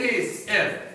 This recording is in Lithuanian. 3F.